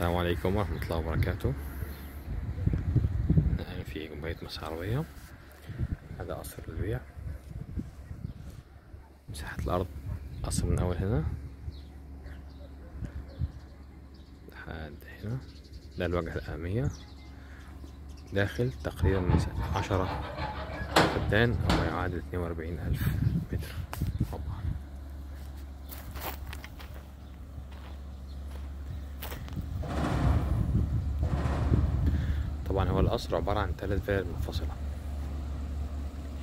السلام عليكم ورحمة الله وبركاته. الآن في قبيلة مصر عربية. هذا قصر للبيع. مساحة الأرض قصر من أول هنا لحد هنا. ده الواجهة الأمامية. داخل تقريبا مساحة 10 فدان أو يعادل 42,000 متر مربع. طبعا هو القصر عبارة عن 3 فلل منفصلة.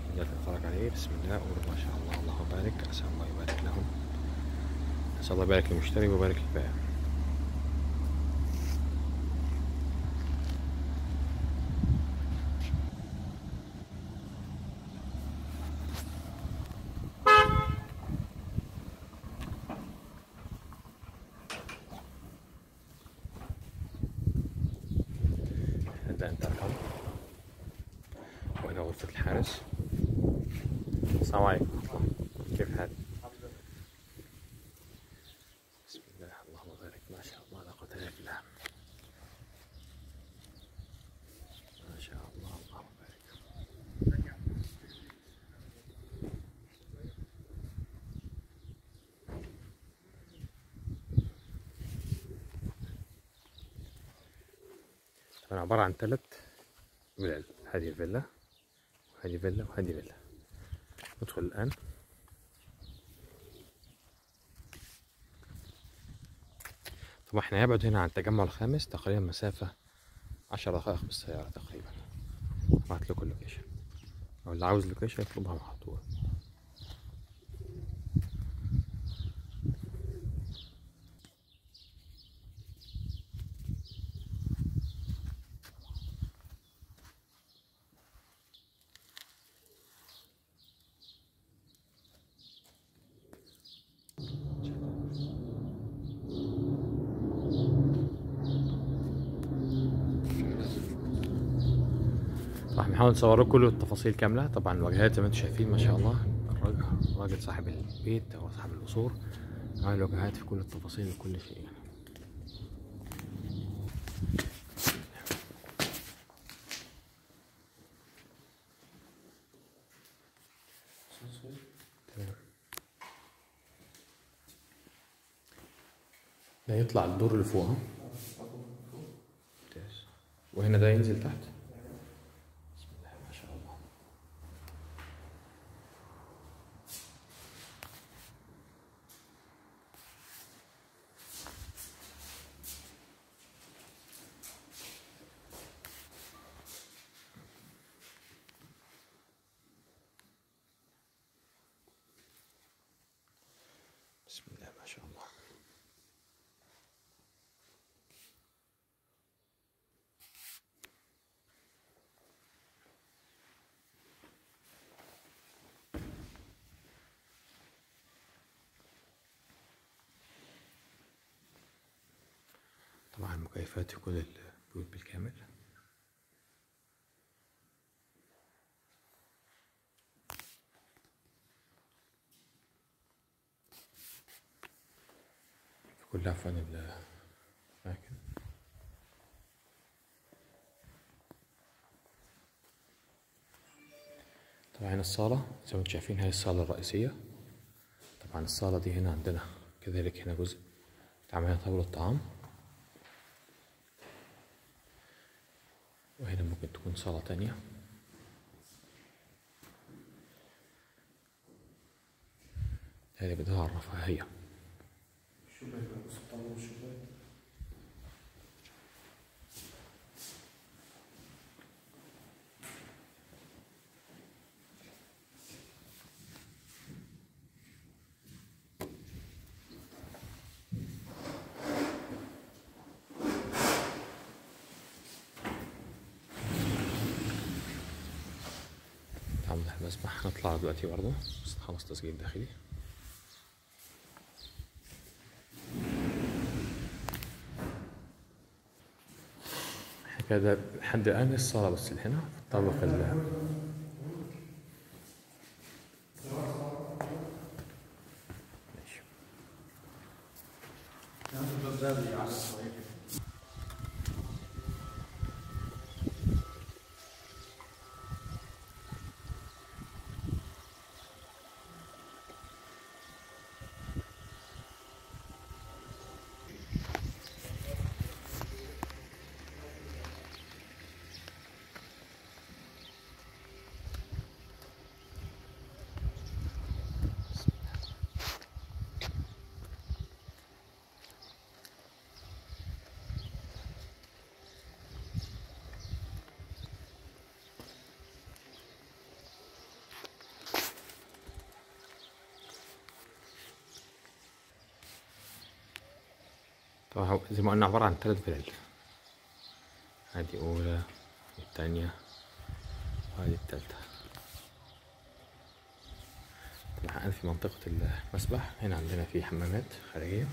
نقدر نتفرج عليه. بسم الله وقول ما شاء الله. الله بارك. أسأل الله يبارك لهم. أسأل الله يبارك للمشتري ويبارك للبائع. هذا انتركم وهنا غرفة الحارس. السلام عليكم. كيف حالك؟ بسم الله اللهم بارك. ما شاء الله لا قوة إلا بالله. ما شاء الله اللهم بارك. طبعا عبارة عن 3 فلل. هذه فيلا وهذه فيلا وهذه فيلا. ندخل الآن. طبعا احنا هيبعد هنا عن التجمع الخامس تقريبا مسافة 10 دقائق بالسيارة تقريبا. بعت لكم اللوكيشن أو اللي عاوز لوكيشن يطلبها على طول. راح نحاول نصور لكم كل التفاصيل كامله. طبعا الواجهات زي ما انتم شايفين ما شاء الله. الراجل صاحب البيت او صاحب القصور عامل واجهات في كل التفاصيل وكل شيء. تمام. ده يطلع الدور اللي فوق. ممتاز. وهنا ده ينزل تحت. بسم الله ما شاء الله. طبعا مكيفات في كل البيوت بالكامل. كلها فن الأماكن. طبعا هنا الصالة زي ما انتم شايفين. هاي الصالة الرئيسية. طبعا الصالة دي هنا عندنا كذلك. هنا جزء بتعمل هنا طاولة طعام. وهنا ممكن تكون صالة تانية. هذه بدها الرفاهية. تعمل المسبح. هنطلع دلوقتي برضه بس نخلص تسجيل داخلي. كذا لحد الآن الصالة بس اللي هنا في الطابق اللي ماشي. طبعا زي ما قلنا عبارة عن 3 فلل. هذه أولى والثانية وهذه الثالثة. طبعا أنا في منطقة المسبح، هنا عندنا في حمامات خارجية.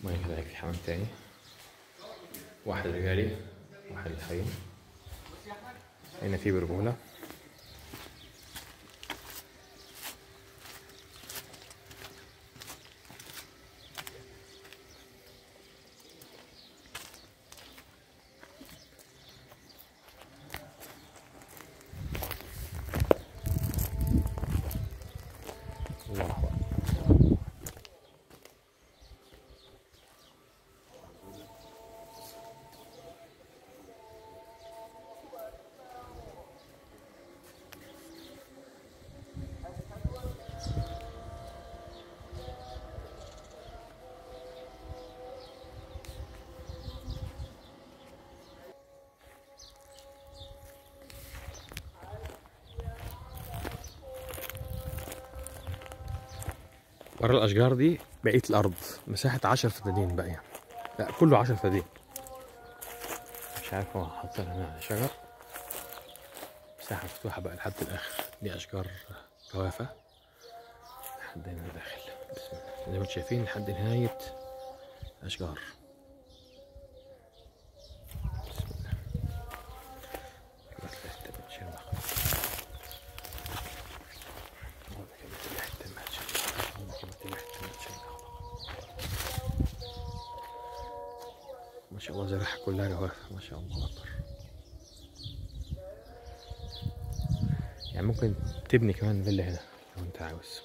ما كذلك في حمام تاني، واحد رجالي واحد للحريم. هنا في برجولة، ورا الاشجار دي بقيه الارض مساحه 10 فدادين باقيه، لا كله 10 فدادين. مش عارف هو حاطين هنا شجر، مساحه مفتوحه بقى لحد الاخر. دي اشجار جوافه لحد هنا داخل، بسم الله. زي ما انتم شايفين لحد نهايه الاشجار، بسم الله. ما شاء الله زراعة كلها جوافة، ما شاء الله أكبر. يعني ممكن تبني كمان فيلا هنا لو أنت عاوز.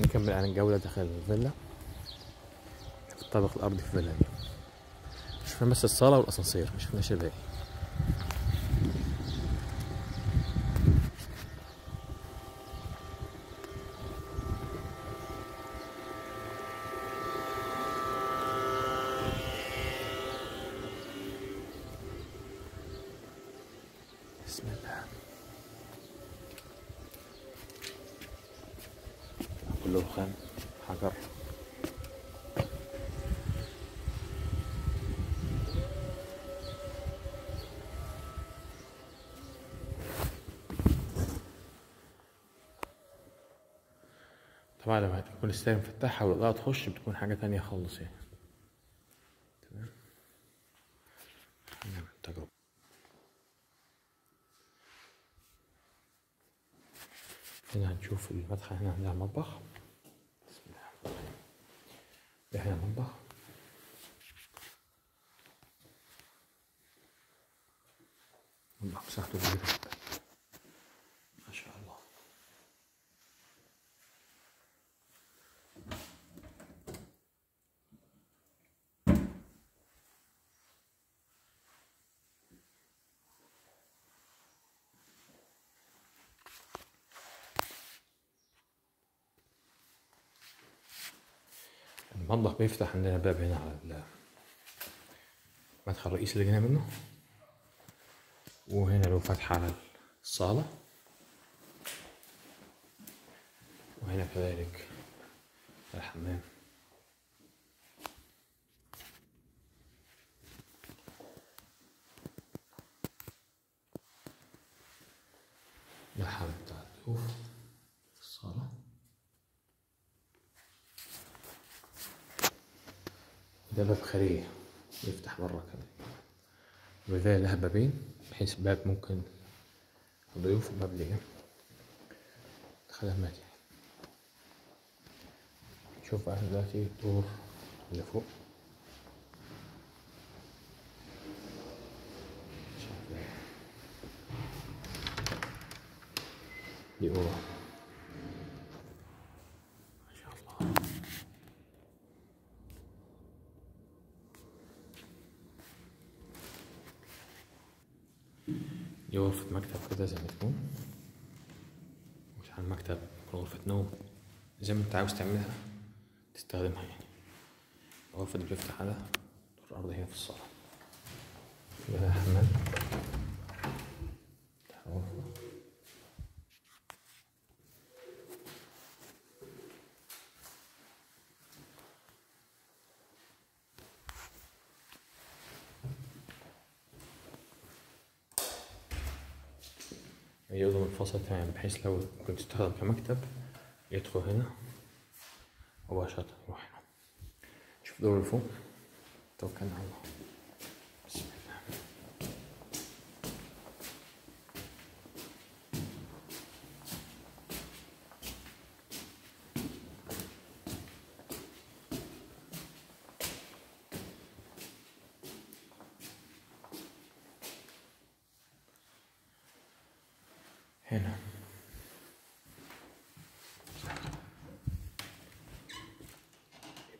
نكمل عن الجولة داخل الفيلا، في الطابق الأرضي في الفيلا دي. شفنا بس الصالة والأسانسير، مشفناش الباقي. بسم الله. كله خام حجر. طبعا لما تكون السير مفتحها والإضاءة تخش بتكون حاجة تانية خالص يعني. تمام، هنعمل تجربة. هنا هنشوف المدخل، هنا عندنا المطبخ، بسم الله الرحمن الرحيم. ده هنا المطبخ، المطبخ مساحته كبيرة جدا ما شاء الله. المطبخ بيفتح عندنا باب هنا على المدخل الرئيسي اللي جينا منه، وهنا له فتحة على الصالة، وهنا كذلك الحمام. ده الحمام بتاع الضيوف في الصالة. ده باب خارجي يفتح بره كمان، والفيلا لها بابين بحيث باب ممكن ضيوف وباب ليا خدمات. يعني شوف احنا دلوقتي الدور اللي فوق، دي اوضه ما شاء الله، دي غرفة مكتب كده زي ما تكون، مش على المكتب غرفة نوم زي ما انت عاوز تعملها تستخدمها. يعني الغرفة دي بتفتح على دور الأرض هنا في الصالة، ده حمام، هي أوضة منفصلة تماما بحيث لو كنت تستخدم كمكتب يدخل هنا مباشرة يروح هنا. شوف دور الفوق، توكلنا على الله، بسم الله. هنا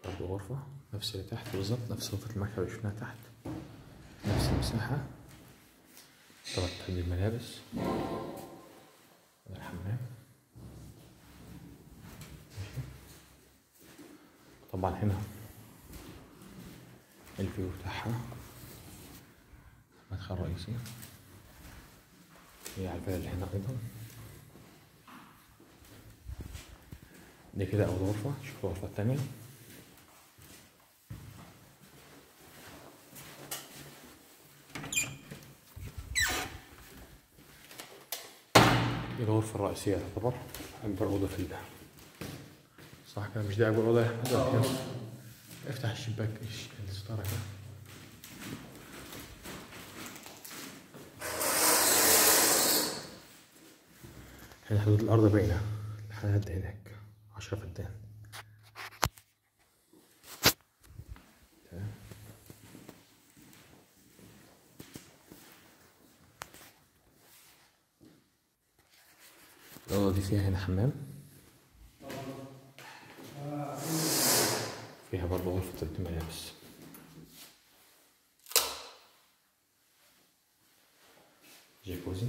برضه غرفة نفس اللي تحت بالظبط، نفس غرفة المكتب اللي شفناها تحت، نفس المساحة، طبعا تحديد الملابس، الحمام. طبعا هنا الفيو بتاعها المدخل الرئيسي، هي على البال هنا ايضا. دي كده اول غرفة، شوف الغرفة التانية. دي الغرفة الرئيسية، تعتبر أكبر أوضة في البيت صح كده؟ مش دي أكبر أوضة يا أحمد؟ افتح الشباك الستارة كده. يعني حدود الأرض باينة لحد هناك 10 فدان. الأوضة دي فيها هنا حمام، فيها برضه غرفة الملابس. جاكوزي،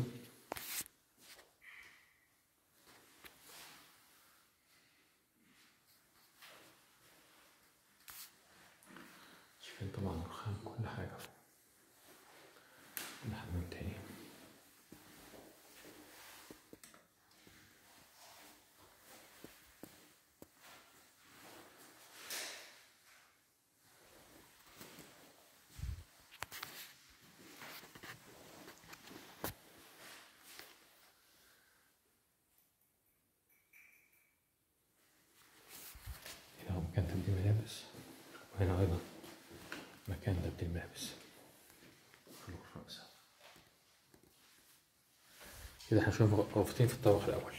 طبعا رخام، كل حاجة كل حمام تاني. هنا هو مكان تبديل ملابس، وهنا أيضا مكان تبديل الملابس. كده احنا شوفنا غرفتين في الطابق الأول.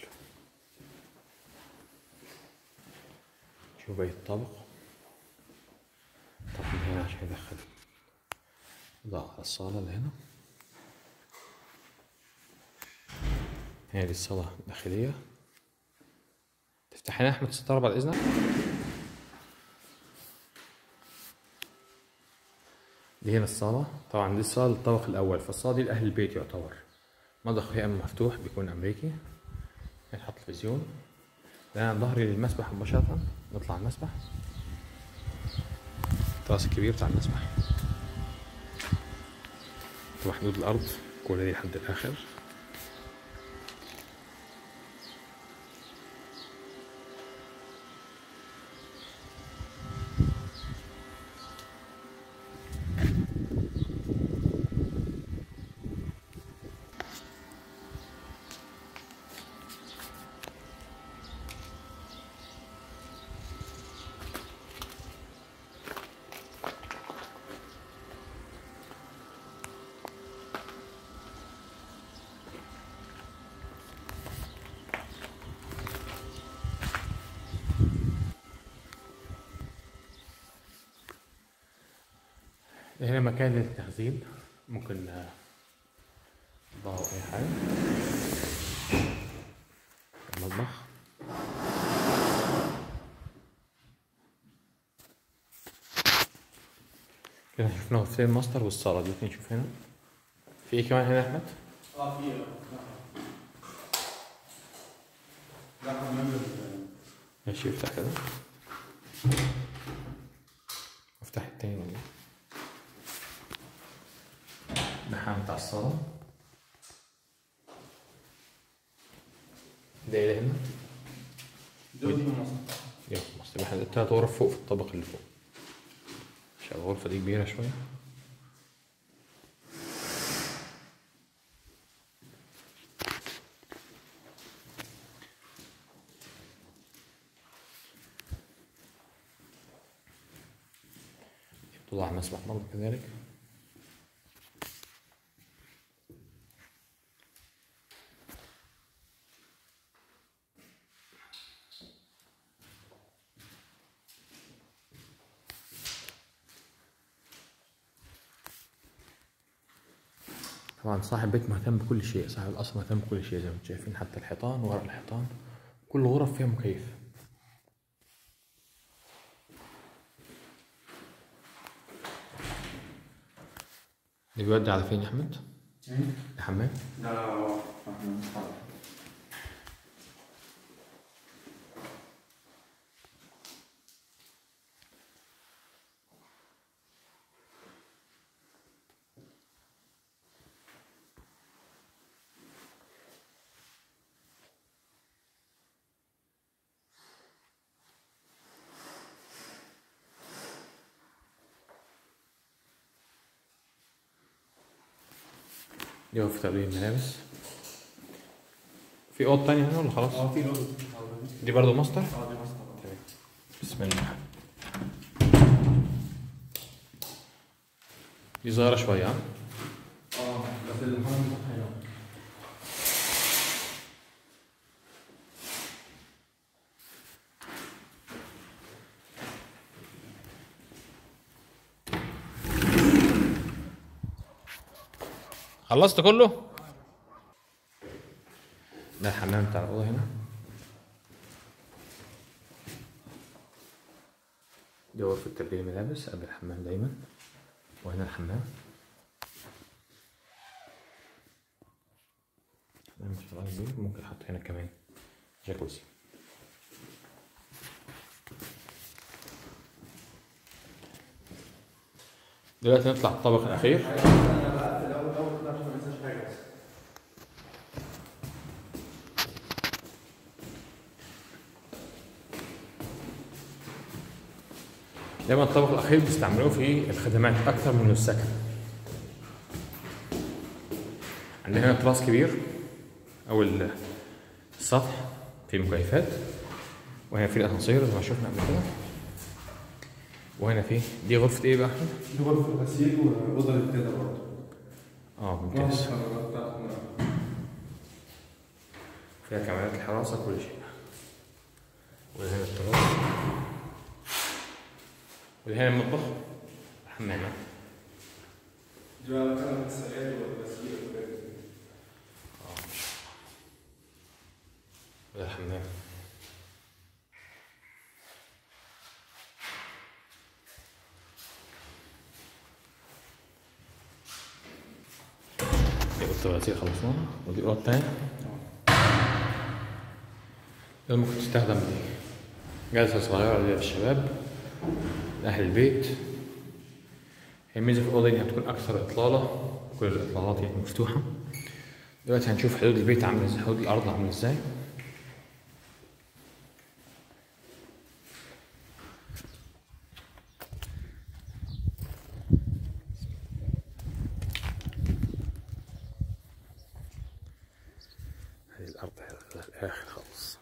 شوف بقية الطابق، طبعا هنا عشان يدخل ضاع الصالة اللي هنا. هنا دي الصالة الداخلية، تفتح هنا يا أحمد الستارة بعد إذنك. دي هنا الصالة، طبعا دي الصالة للطبق الأول، فالصالة دي لأهل البيت يعتبر. مطبخ يا إما مفتوح بيكون أمريكي، هنحط تلفزيون. ده أنا ظهري للمسبح مباشرة، نطلع المسبح، التراس الكبير بتاع المسبح، طبعا حدود الأرض كل دي لحد الآخر. هنا مكان للتخزين، ممكن نضعه اي حاجة. المطبخ كده شفنا غرفتين الماستر والصالة دلوقتي. نشوف هنا في ايه كمان هنا يا احمد؟ في ده حمام. ماشي، افتح كده، افتح التاني والله. ده حمام بتاع الصالة. ده ايه هنا؟ دي مصر. يلا مصر. يبقى احنا تلات غرف فوق في الطبق اللي فوق. عشان الغرفة دي كبيرة شوية. طلع مسبح برضه كذلك. طبعا صاحب بيت مهتم بكل شيء، صاحب القصر مهتم بكل شيء زي ما انتم شايفين، حتى الحيطان وورق الحيطان، كل غرف فيها مكيف. اللي بيودي على فين يا احمد؟ الحمام؟ لا لا لا حمام. دي غرفة تقليل الملابس. في اوض تانية هنا ولا خلاص؟ في اوض. دي برضه ماستر؟ دي ماستر. تمام. بسم الله. دي صغيرة شوية ها؟ بس الحمام حلو. خلصت كله؟ ده الحمام بتاع الأوضة هنا. دي غرفة تبديل الملابس قبل الحمام دايما، وهنا الحمام. الحمام مش طالع كبير، ممكن أحط هنا كمان جاكوزي. دلوقتي نطلع الطبق الأخير. دايما الطبق الاخير بيستعملوه في الخدمات اكثر من السكن. عندنا هنا تراس كبير او السطح فيه مكيفات، وهنا في الاسانسير زي ما شفنا قبل كده، وهنا في دي غرفه ايه بقى احمد؟ دي غرفه الغسيل واوضه الابتداء برضه. ممتاز. فيها كاميرات الحراسه كل شيء. وهنا التراس، وهنا المطبخ، الحمام. دي بقى مكان السجاد والغسيل والحاجات دي. ما شاء الله. وده الحمام. دي أوضة الغسيل خلصناها، ودي أوضة تانية. ده ممكن تستخدم جلسة صغيرة للشباب، لأهل البيت. هي الميزة في الأوضة إنها بتكون أكثر إطلالة، كل الإطلالات يعني مفتوحة. دلوقتي هنشوف حدود البيت عاملة إزاي، حدود الأرض عاملة إزاي. هذه الأرض الآخر خالص.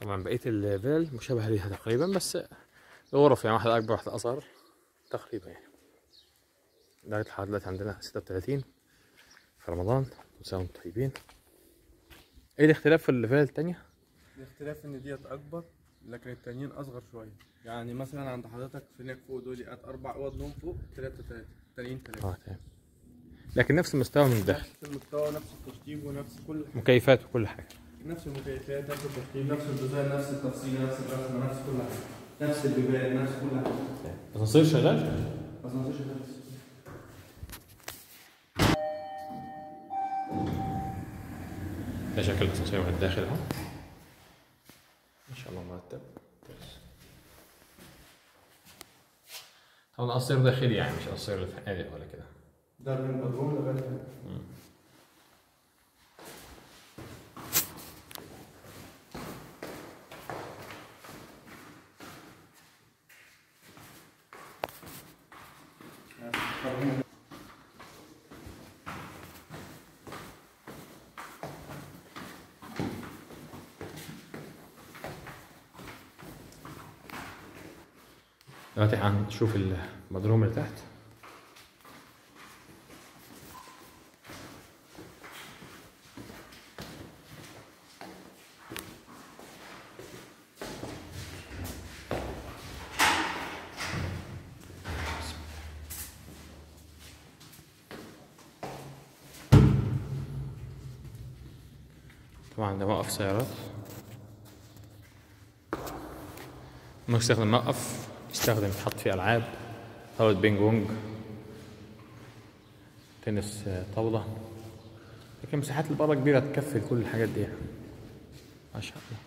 طبعا بقية الفيل مشابهة ليها تقريبا، بس الغرف يعني واحدة أكبر واحدة أصغر تقريبا يعني. درجة الحرارة دلوقتي عندنا 36 في رمضان، وانتم طيبين. ايه الاختلاف في الليفلات التانية؟ الاختلاف ان ديت اكبر لكن التانيين اصغر شويه، يعني مثلا عند حضرتك في هناك فوق دول اربع اوض نوم فوق، ثلاثه التانيين ثلاثه. اه تمام. لكن نفس المستوى من الداخل، نفس المستوى ونفس الترتيب ونفس كل حاجه، مكيفات وكل حاجه، نفس المكيفات نفس الترتيب نفس الديزاين نفس التفصيل نفس الرسمه نفس كل حاجه، نفس البيبان نفس كل حاجه. الاسانسير شغال؟ الاسانسير شغال. ده شكل الاسانسير من الداخل اهو، ان شاء الله مرتب كويس. طبعا قصير داخلي يعني مش قصير في فنادق ولا كده، ده من بدروم لغايه هنا. دلوقتي هنشوف المدروم اللي تحت. طبعا ده موقف سيارات، ممكن تستخدم موقف، تستخدم تحط فيه العاب، طاولة بينج بونج، تنس طاولة، لكن مساحات اللي بره كبيرة تكفي كل الحاجات دي يعني. ما شاء الله.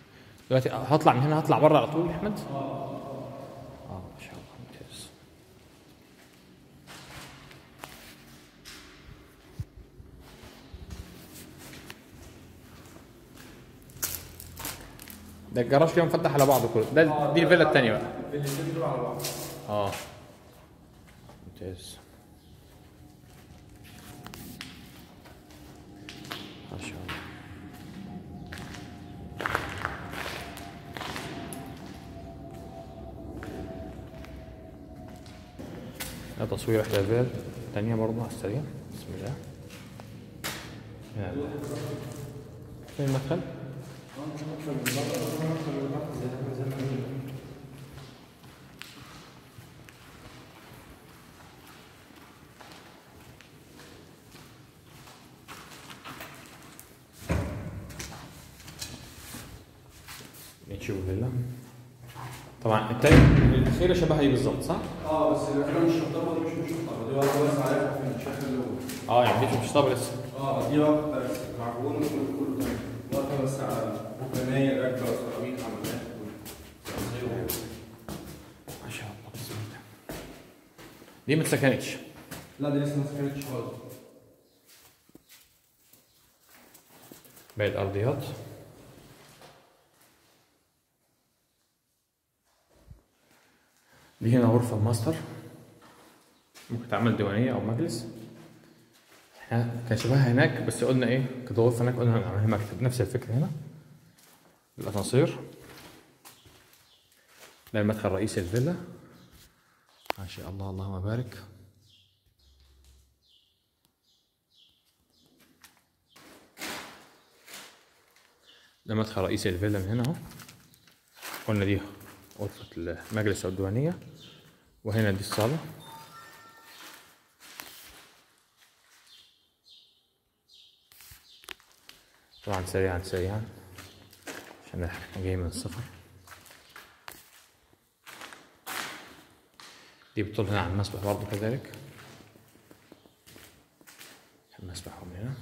دلوقتي هطلع من هنا، هطلع بره على طول يا احمد؟ اه ما شاء الله ممتاز. ده الجراج فيها مفتح على بعضه كله، ده دي الفيلا التانية بقى. الفيلتين دول على بعض. اه ممتاز ما شاء الله. ده تصوير احدى الفيلا التانية برضه على السريع، بسم الله. يلا فين المدخل؟ نشوف الفيلا. طبعا التاني الاخيره شبهها دي بالظبط صح؟ اه بس الاخيره مش شطابه، دي مش شطابه، دي واخده بس عليها في الشكل اللي هو يعني دي مش شطابه لسه. دي واخده بس معجون وكله تمام، واخده بس على بنايه راكبه وسيراميك عملناها كله. ما شاء الله بسم الله. دي ما اتسكنتش؟ لا دي لسه ما اتسكنتش خالص. باقي الارضيات دي هنا غرفة الماستر، ممكن تعمل ديوانية أو مجلس. احنا كان شبهها هناك بس قلنا إيه، كانت غرفة هناك قلنا هنعملها مكتب، نفس الفكرة هنا. الأسانسير ده المدخل الرئيسي للفيلا، ما شاء الله اللهم بارك. ده مدخل رئيسي للفيلا من هنا أهو، قلنا دي غرفة المجلس أو الديوانية، وهنا دي الصالة. طبعا سريعا سريعا عشان احنا جايين من السفر. دي بتطل هنا على المسبح برضه كذلك، المسبح هو من هنا.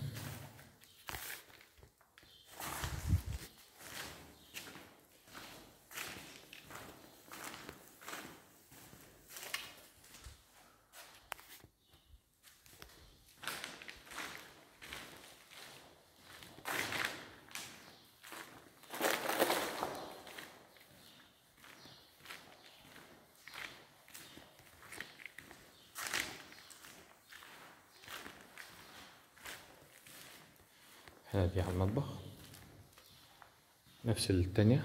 هنا دي على المطبخ نفس التانية،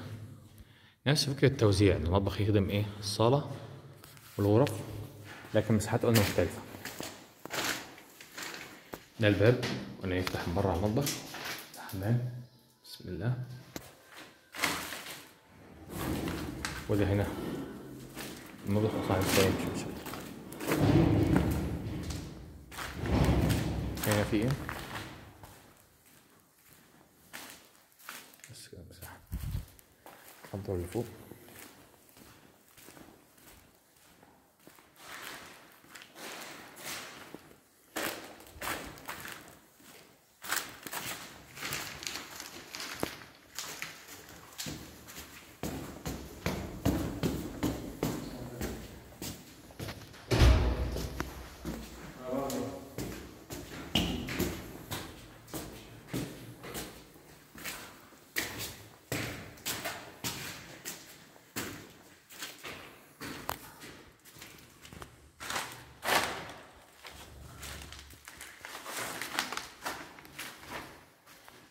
نفس فكرة التوزيع، المطبخ يخدم ايه الصالة والغرف، لكن مساحات قلنا مختلفة. ده الباب قلنا يفتح من بره على المطبخ، الحمام بسم بسم الله. ولهنا الموضوع صعب شوي. هنا فيه بس كده مساحة نحضر لفوق.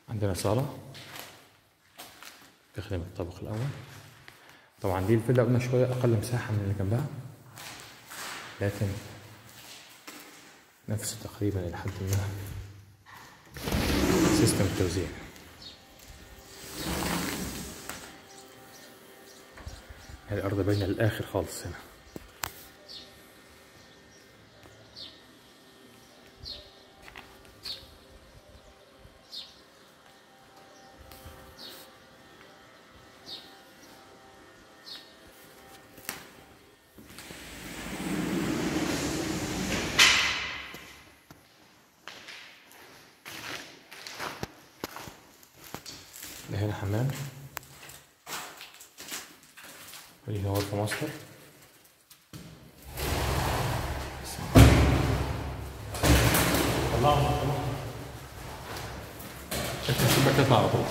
عندنا صالة تخدم الطابق الأول. طبعا دي الفيلا قلنا شوية أقل مساحة من اللي جنبها، لكن نفس تقريبا إلى حد ما سيستم التوزيع. هذه الأرض باينة للآخر خالص هنا. هنا حمام، وهنا غرفة ماستر. طلعوا شكل الشباك تطلع على طول.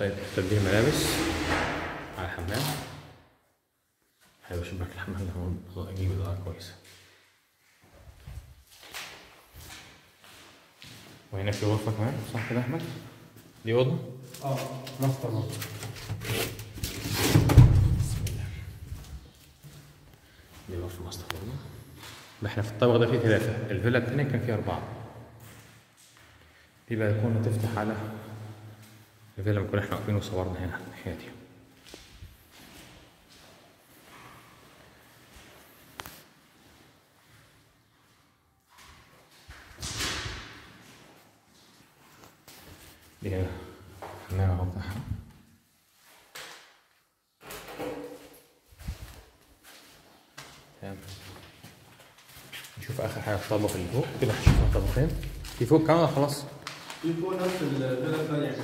طيب تبديل ملابس على الحمام. حلو شباك الحمام ده، هو يجيب إضاءة كويسة. وهنا في غرفة كمان صح كده يا أحمد؟ دي أوضة؟ اه ماستر برضه. بسم الله. دي غرفة ماستر برضه. ده احنا في الطابق ده فيه 3، الفيلا التانية كان فيه 4. دي بلكونة تفتح على الفيلا لما كنا احنا واقفين وصورنا هنا على الناحية دي. دي هنا الحمامة بتاعها. تمام. نشوف آخر حاجة في الطابق اللي فوق، كده هنشوفها طابقين. في فوق كمان خلاص؟ في فوق نفس الفيلا الثانية.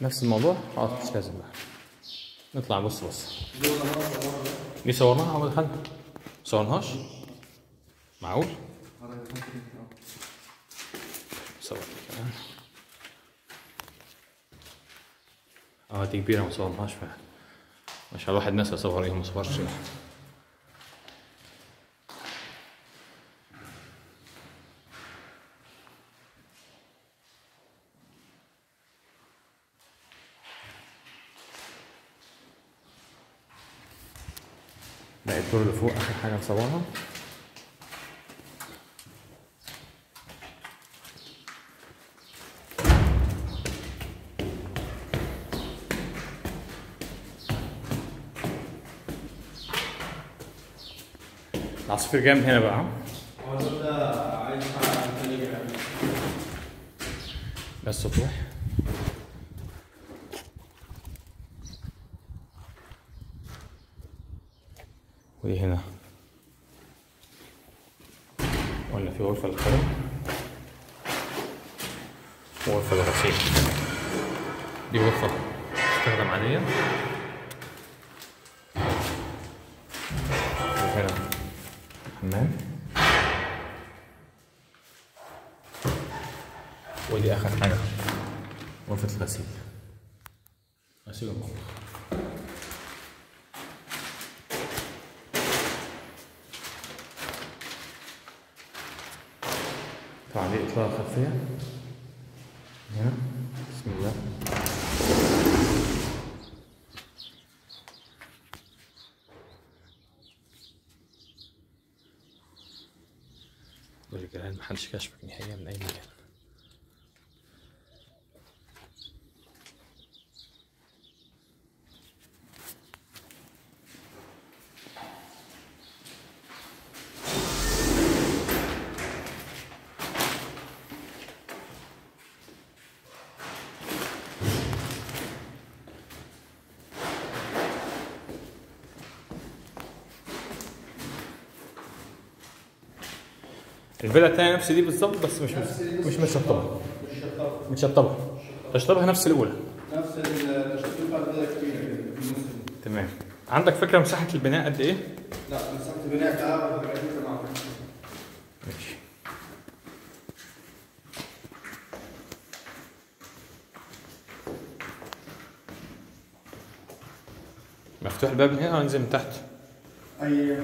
نفس الموضوع؟ اه مش لازم بقى. نطلع بص دي صورناها أول ما دخلنا. صورناهاش؟ معقول؟ صورنا كمان. اه دي كبيرة ما صورناهاش فعلا. مش على الواحد ناس يصور ايه وما صورش. ده الدور اللي فوق اخر حاجه نصورها. العصافير جنب هنا بقى. هو ده عايز حاجه ثانيه بس سطوح. ودي هنا قلنا في غرفة للخدم وغرفة للغسيل. دي غرفة تستخدم عادية. وهنا الحمام. ودي آخر حاجة غرفة الغسيل. غسيل المطبخ. طبعا دي إطلالة خلفية بسم الله. والجيران محدش كشفك نهائيا من أي مكان. الفيلا الثانية نفس دي بالظبط، بس مش متشطبة. متشطبة. تشطيبها نفس الأولى. نفس التشطيب بتاع الفيلا كبيرة كده. تمام. عندك فكرة مساحة البناء قد إيه؟ لا مساحة البناء بتاعها 40 متر. ماشي. مفتوح الباب من هنا هننزل من تحت. اي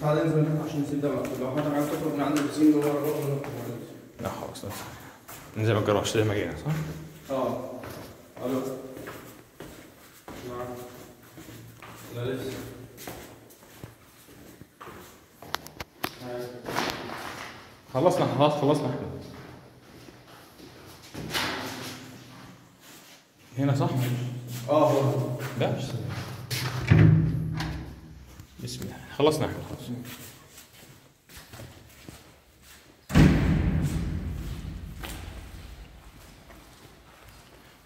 تعالى انزل عشان نسيب ده بقى، لو حضرتك عايز تخرج من عند البسين ده ورا بقى لا خلاص ننزل من الجراج زي ما جينا صح؟ اه الو لا لسه خلصنا خلاص خلصنا احنا هنا صح؟ اه هو ده مش بسم الله خلصنا احنا خلاص.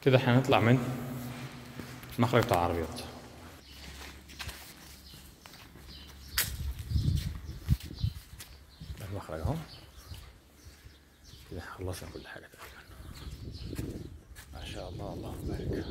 كده احنا هنطلع من المخرج بتاع العربيات. ده المخرج اهو. كده خلصنا كل حاجة تقريبا. ما شاء الله اللهم بارك.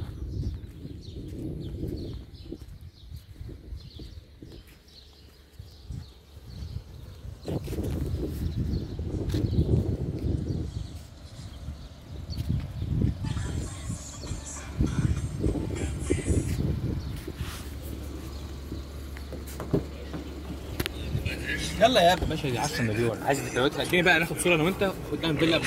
يلا يا ابني ماشي دي عشان مليون عايز دلوقتي هتيجي بقى ناخد صوره انا وانت قدام فيلا